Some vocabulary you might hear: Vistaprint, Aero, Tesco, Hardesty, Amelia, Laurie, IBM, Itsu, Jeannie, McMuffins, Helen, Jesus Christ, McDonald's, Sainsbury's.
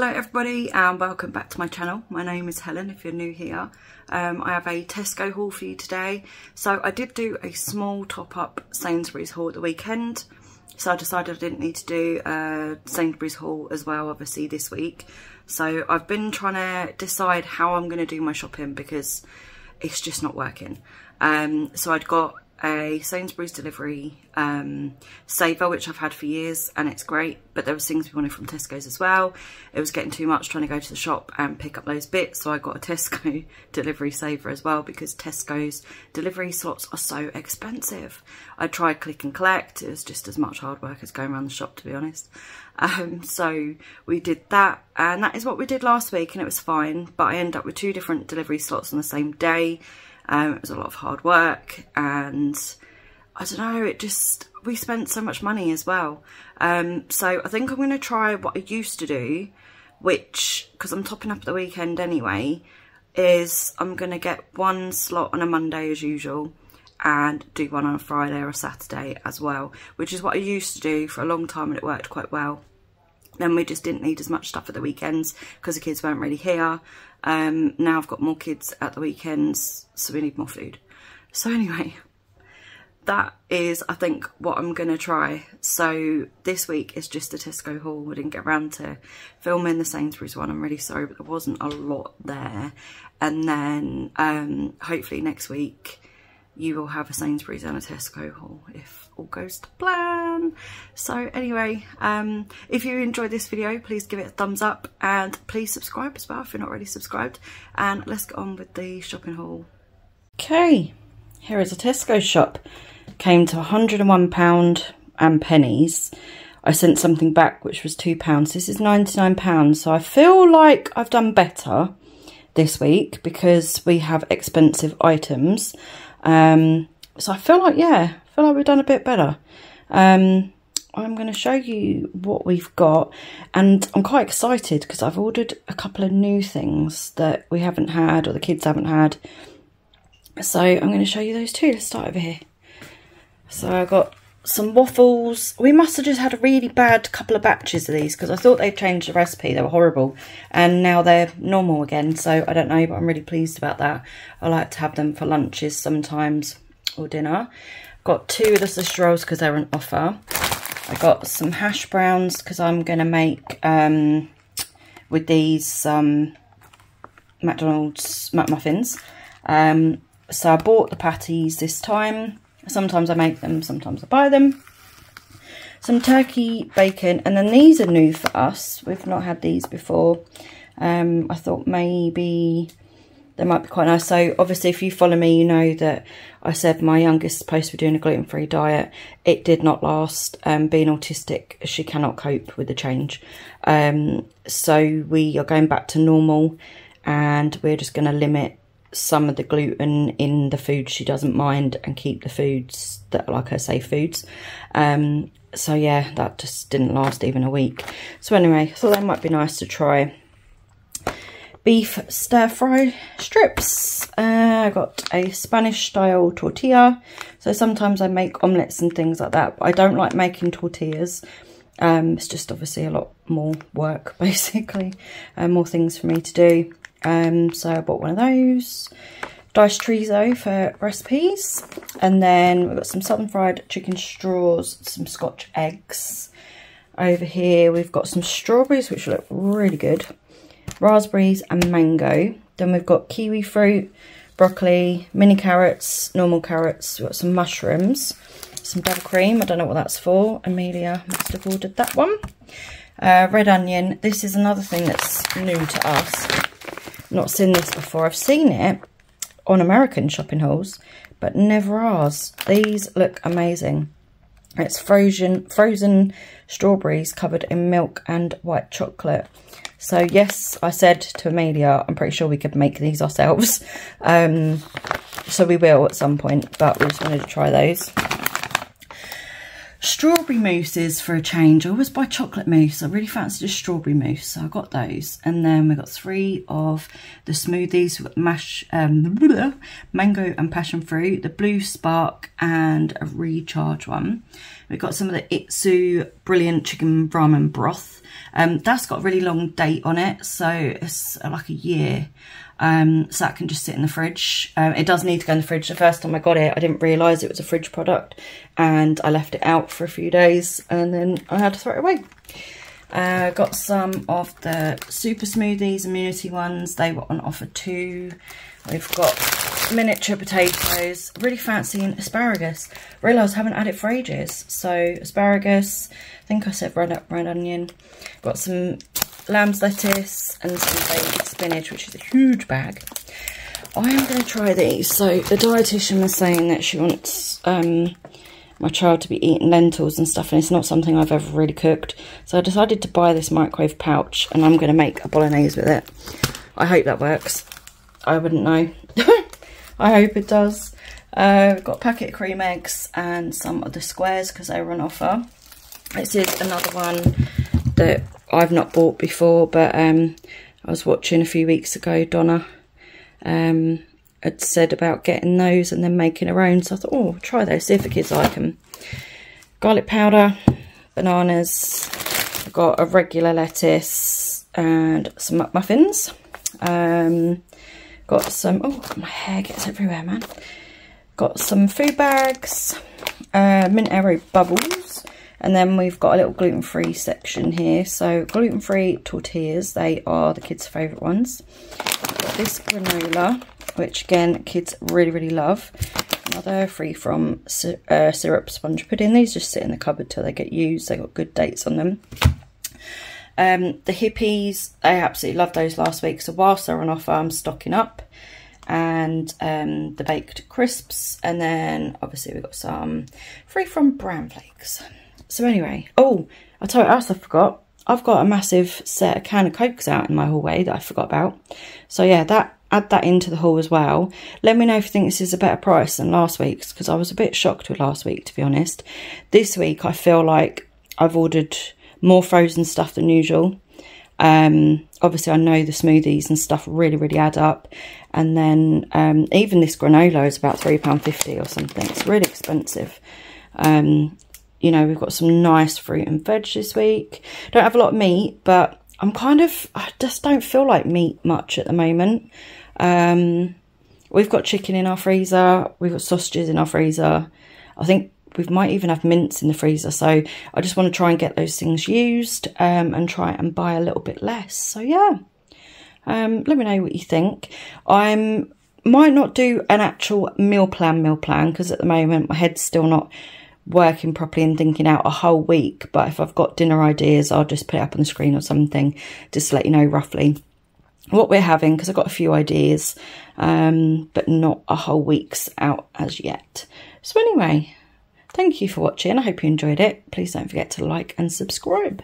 Hello everybody and welcome back to my channel. My name is Helen if you're new here. I have a Tesco haul for you today. So I did do a small top-up Sainsbury's haul at the weekend. So I decided I didn't need to do a Sainsbury's haul as well obviously this week. So I've been trying to decide how I'm going to do my shopping because it's just not working. So I'd got a Sainsbury's delivery saver, which I've had for years and it's great, but there was things we wanted from Tesco's as well. It was getting too much trying to go to the shop and pick up those bits, so I got a Tesco delivery saver as well because Tesco's delivery slots are so expensive. I tried click and collect, it was just as much hard work as going around the shop to be honest. So we did that, and that is what we did last week, and it was fine, but I ended up with two different delivery slots on the same day. It was a lot of hard work, and I don't know, we spent so much money as well. So I think I'm going to try what I used to do, which, because I'm topping up at the weekend anyway, is I'm going to get one slot on a Monday as usual and do one on a Friday or a Saturday as well, which is what I used to do for a long time and it worked quite well. Then we just didn't need as much stuff at the weekends because the kids weren't really here. Now I've got more kids at the weekends, so we need more food. So anyway, that is, I think, what I'm going to try. So this week is just a Tesco haul. We didn't get around to filming the Sainsbury's one. I'm really sorry, but there wasn't a lot there. And then hopefully next week you will have a Sainsbury's and a Tesco haul if all goes to plan. So anyway, if you enjoyed this video, please give it a thumbs up and please subscribe as well if you're not already subscribed. And let's get on with the shopping haul. Okay, here is a Tesco shop. Came to £101 and pennies. I sent something back which was £2. This is £99, so I feel like I've done better this week because we have expensive items. So I feel like, yeah, I feel like we've done a bit better. I'm going to show you what we've got, and I'm quite excited because I've ordered a couple of new things that we haven't had or the kids haven't had. So I'm going to show you those too. Let's start over here. So I got some waffles. We must have just had a really bad couple of batches of these because I thought they'd changed the recipe. They were horrible and now they're normal again, so I don't know, but I'm really pleased about that. I like to have them for lunches sometimes or dinner. Got two of the sausage rolls because they're on offer. I got some hash browns because I'm gonna make with these McDonald's McMuffins. So I bought the patties this time. Sometimes I make them, sometimes I buy them. Some turkey bacon, and then these are new for us. We've not had these before. I thought maybe they might be quite nice. So obviously if you follow me, you know that I said my youngest is supposed to be doing a gluten-free diet. It did not last. Being autistic, she cannot cope with the change. So we are going back to normal, and we're just going to limit some of the gluten in the food she doesn't mind and keep the foods that are like her safe foods. So yeah, that just didn't last even a week. So anyway, I thought that might be nice to try. Beef stir fry strips. I got a Spanish style tortilla. So sometimes I make omelettes and things like that, but I don't like making tortillas. It's just obviously a lot more work basically, more things for me to do. So I bought one of those. Diced chorizo for recipes, and then we've got some southern fried chicken straws, some Scotch eggs. Over here we've got some strawberries which look really good, raspberries and mango. Then we've got kiwi fruit, broccoli, mini carrots, normal carrots. We've got some mushrooms, some double cream, I don't know what that's for. Amelia must have ordered that one. Red onion, this is another thing that's new to us. Not seen this before. I've seen it on American shopping hauls, but never ours. These look amazing. It's frozen strawberries covered in milk and white chocolate. So yes, I said to Amelia, I'm pretty sure we could make these ourselves. So we will at some point, but we just wanted to try those. Strawberry mousses for a change. I always buy chocolate mousse. I really fancied a strawberry mousse, so I got those. And then we got three of the smoothies. We've got mash, mango and passion fruit, the blue spark and a recharge one. We got some of the Itsu brilliant chicken ramen broth. That's got a really long date on it, so it's like a year. So that can just sit in the fridge. It does need to go in the fridge. The first time I got it, I didn't realise it was a fridge product, and I left it out for a few days and then I had to throw it away. Got some of the super smoothies, immunity ones. They were on offer too. We've got miniature potatoes. Really fancying asparagus. Realised I haven't had it for ages. So asparagus, I think I said red onion. Got some lamb's lettuce and some baked spinach, which is a huge bag. I am going to try these. So the dietitian was saying that she wants my child to be eating lentils and stuff, and it's not something I've ever really cooked. So I decided to buy this microwave pouch and I'm going to make a bolognese with it. I hope that works. I wouldn't know. I hope it does. We've got a packet of cream eggs and some of the squares because they were on offer. This is another one that I've not bought before, but I was watching a few weeks ago, Donna had said about getting those and then making her own, so I thought, oh, I'll try those, see if the kids like them. Garlic powder, bananas, I've got a regular lettuce and some McMuffins. Got some, oh, my hair gets everywhere, man. Got some food bags, mint aero bubbles. And then we've got a little gluten-free section here. So gluten-free tortillas, they are the kids' favourite ones. Got this granola, which again, kids really, really love. Another free from syrup sponge pudding. These just sit in the cupboard till they get used. They got good dates on them. The hippies, I absolutely loved those last week. So whilst they're on offer, I'm stocking up. And the baked crisps. And then obviously we've got some free from bran flakes. So anyway, oh, I'll tell you what else I forgot. I've got a massive set of can of Cokes out in my hallway that I forgot about. So yeah, add that into the haul as well. Let me know if you think this is a better price than last week's, because I was a bit shocked with last week, to be honest. This week, I feel like I've ordered more frozen stuff than usual. Obviously, I know the smoothies and stuff really, really add up. And then even this granola is about £3.50 or something. It's really expensive. You know, we've got some nice fruit and veg this week. Don't have a lot of meat, but I just don't feel like meat much at the moment. We've got chicken in our freezer. We've got sausages in our freezer. I think we might even have mince in the freezer. So I just want to try and get those things used and try and buy a little bit less. So yeah, let me know what you think. I might not do an actual meal plan, because at the moment my head's still not working properly and thinking out a whole week. But if I've got dinner ideas, I'll just put it up on the screen or something, just to let you know roughly what we're having, because I've got a few ideas, but not a whole week's out as yet. So anyway, thank you for watching. I hope you enjoyed it. Please don't forget to like and subscribe.